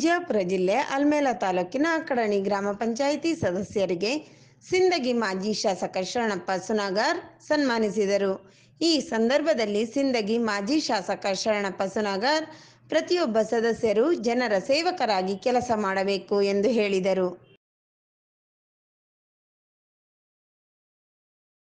ವಿಜಯಪುರ ಜಿಲ್ಲೆ ಅಲಮೇಲ ತಾಲೂಕಿನ ಕಡಣಿ ಗ್ರಾಮ ಪಂಚಾಯಿತಿ ಸದಸ್ಯರಿಗೆ ಸಿಂದಗಿ ಮಾಜಿ ಶಾಸಕ ಶರಣಪ್ಪ ಸುನಾಗರ್ ಸನ್ಮಾನಿಸಿದರು. ಈ ಸಂದರ್ಭದಲ್ಲಿ ಸಿಂದಗಿ ಮಾಜಿ ಶಾಸಕ ಶರಣಪ್ಪ ಸುನಾಗರ್ ಪ್ರತಿಯೊಬ್ಬ ಸದಸ್ಯರು ಜನರ ಸೇವಕರಾಗಿ ಕೆಲಸ ಮಾಡಬೇಕು ಎಂದು ಹೇಳಿದರು.